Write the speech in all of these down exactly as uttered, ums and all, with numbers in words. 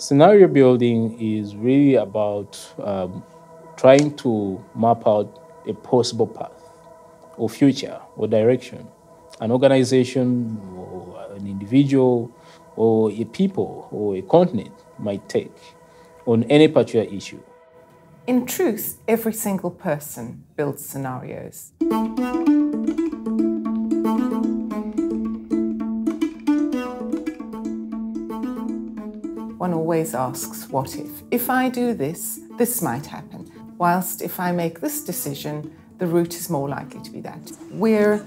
Scenario building is really about um, trying to map out a possible path or future or direction an organization or an individual or a people or a continent might take on any particular issue. In truth, every single person builds scenarios. One always asks, what if? If I do this, this might happen. Whilst if I make this decision, the route is more likely to be that. We're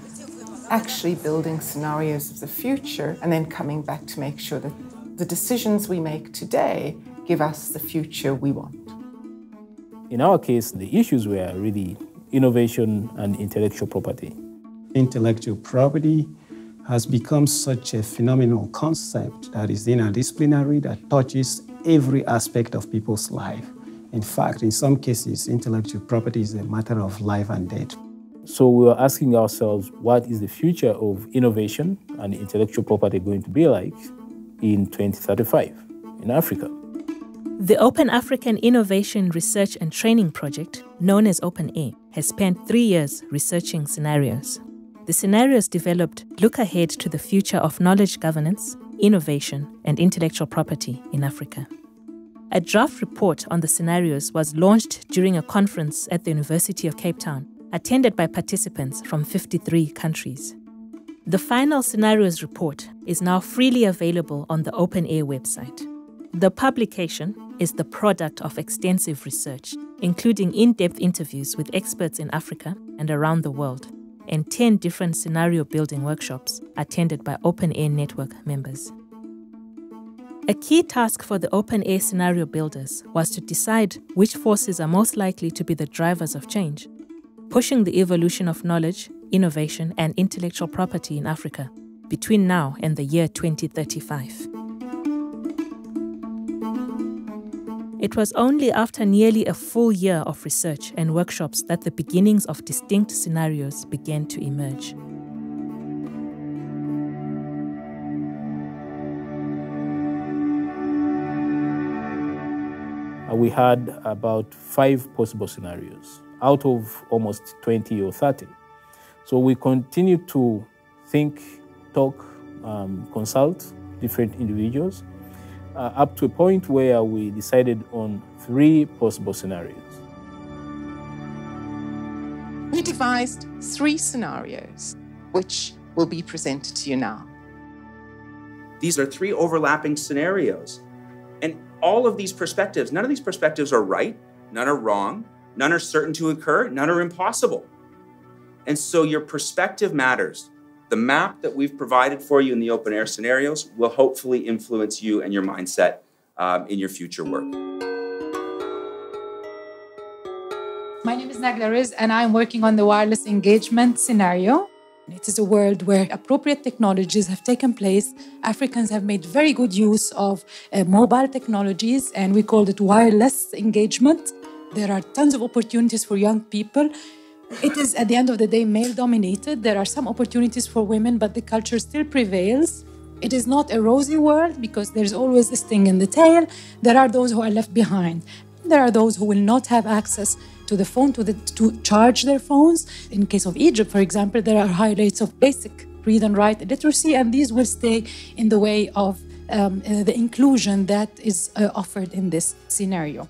actually building scenarios of the future and then coming back to make sure that the decisions we make today give us the future we want. In our case, the issues were really innovation and intellectual property. Intellectual property has become such a phenomenal concept that is interdisciplinary, that touches every aspect of people's life. In fact, in some cases, intellectual property is a matter of life and death. So we were asking ourselves, what is the future of innovation and intellectual property going to be like in twenty thirty-five in Africa? The Open African Innovation Research and Training Project, known as OpenA, has spent three years researching scenarios. The scenarios developed look ahead to the future of knowledge governance, innovation, and intellectual property in Africa. A draft report on the scenarios was launched during a conference at the University of Cape Town, attended by participants from fifty-three countries. The final scenarios report is now freely available on the OpenA website. The publication is the product of extensive research, including in-depth interviews with experts in Africa and around the world, and ten different scenario building workshops attended by OpenA Network members. A key task for the OpenA scenario builders was to decide which forces are most likely to be the drivers of change, pushing the evolution of knowledge, innovation, and intellectual property in Africa between now and the year twenty thirty-five. It was only after nearly a full year of research and workshops that the beginnings of distinct scenarios began to emerge. We had about five possible scenarios out of almost twenty or thirty. So we continued to think, talk, um, consult different individuals, Uh, up to a point where we decided on three possible scenarios. We devised three scenarios, which will be presented to you now. These are three overlapping scenarios. And all of these perspectives, none of these perspectives are right, none are wrong, none are certain to occur, none are impossible. And so your perspective matters. The map that we've provided for you in the open air scenarios will hopefully influence you and your mindset um, in your future work. My name is Naglariz, and I'm working on the wireless engagement scenario. It is a world where appropriate technologies have taken place. Africans have made very good use of uh, mobile technologies, and we called it wireless engagement. There are tons of opportunities for young people. It is, at the end of the day, male-dominated. There are some opportunities for women, but the culture still prevails. It is not a rosy world because there's always a sting in the tail. There are those who are left behind. There are those who will not have access to the phone to, the, to charge their phones. In case of Egypt, for example, there are high rates of basic read and write literacy, and these will stay in the way of um, uh, the inclusion that is uh, offered in this scenario.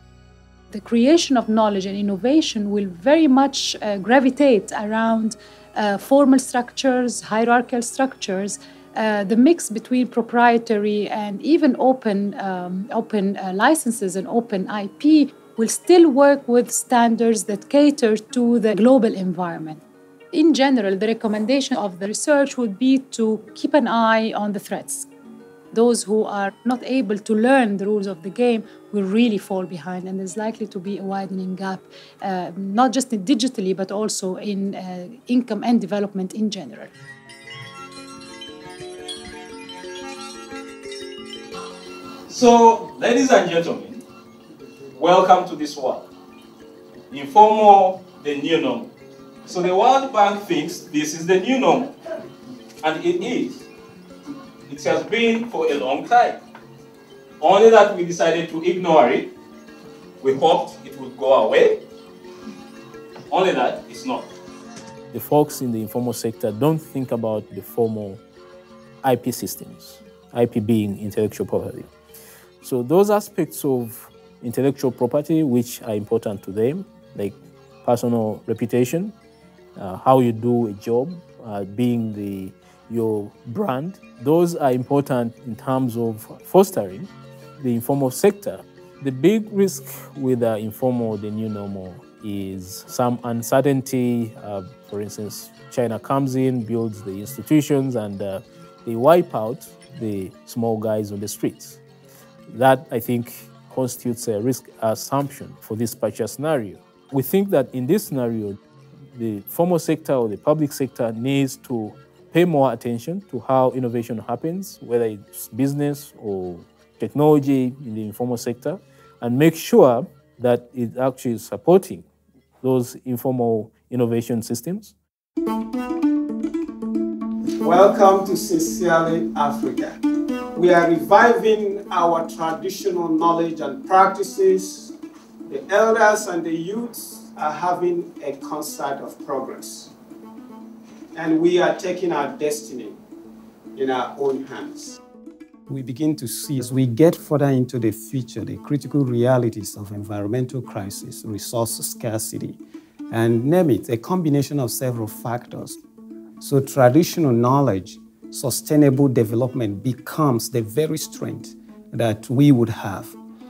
The creation of knowledge and innovation will very much uh, gravitate around uh, formal structures, hierarchical structures. Uh, the mix between proprietary and even open, um, open uh, licenses and open I P will still work with standards that cater to the global environment. In general, the recommendation of the research would be to keep an eye on the threats. Those who are not able to learn the rules of the game will really fall behind, and there's likely to be a widening gap, uh, not just in digitally, but also in uh, income and development in general. So, ladies and gentlemen, welcome to this world. Informal, the new norm. So the World Bank thinks this is the new norm, and it is. It has been for a long time. Only that we decided to ignore it. We hoped it would go away. Only that it's not. The folks in the informal sector don't think about the formal I P systems, I P being intellectual property. So those aspects of intellectual property which are important to them, like personal reputation, uh, how you do a job, uh, being the, your brand, those are important in terms of fostering the informal sector. The big risk with the informal, the new normal, is some uncertainty. Uh, for instance, China comes in, builds the institutions, and uh, they wipe out the small guys on the streets. That, I think, constitutes a risk assumption for this particular scenario. We think that in this scenario, the formal sector or the public sector needs to pay more attention to how innovation happens, whether it's business or technology in the informal sector, and make sure that it's actually supporting those informal innovation systems. Welcome to Sincerely Africa. We are reviving our traditional knowledge and practices. The elders and the youths are having a concert of progress. And we are taking our destiny in our own hands. We begin to see, as we get further into the future, the critical realities of environmental crisis, resource scarcity, and name it, a combination of several factors. So traditional knowledge, sustainable development becomes the very strength that we would have.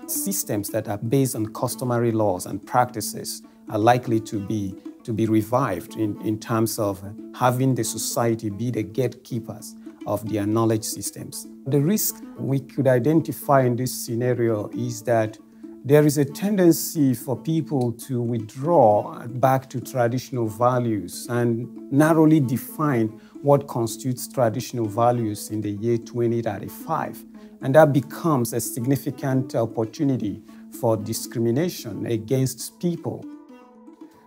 Systems that are based on customary laws and practices are likely to be, to be revived in, in terms of having the society be the gatekeepers of their knowledge systems. The risk we could identify in this scenario is that there is a tendency for people to withdraw back to traditional values and narrowly define what constitutes traditional values in the year twenty thirty-five. And that becomes a significant opportunity for discrimination against people.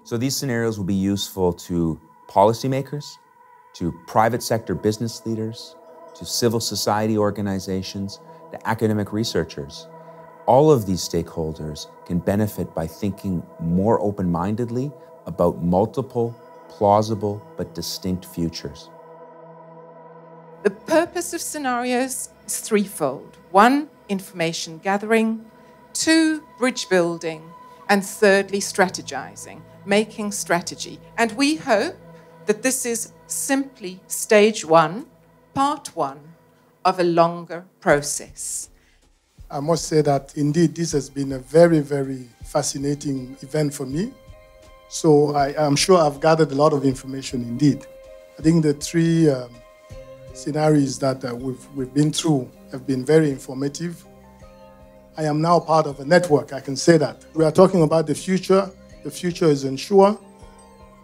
So these scenarios will be useful to policymakers, to private sector business leaders, to civil society organizations, to academic researchers. All of these stakeholders can benefit by thinking more open-mindedly about multiple, plausible, but distinct futures. The purpose of scenarios is threefold. One, information gathering. Two, bridge building. And thirdly, strategizing, making strategy. And we hope that this is simply stage one, part one of a longer process. I must say that indeed this has been a very, very fascinating event for me. So I am sure I've gathered a lot of information indeed. I think the three um, scenarios that uh, we've, we've been through have been very informative. I am now part of a network, I can say that. We are talking about the future. The future is unsure.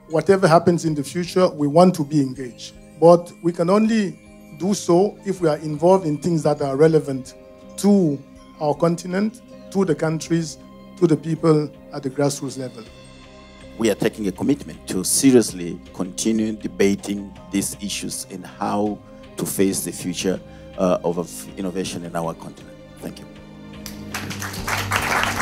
Whatever happens in the future, we want to be engaged. But we can only do so if we are involved in things that are relevant to our continent, to the countries, to the people at the grassroots level. We are taking a commitment to seriously continue debating these issues and how to face the future uh, of innovation in our continent. Thank you.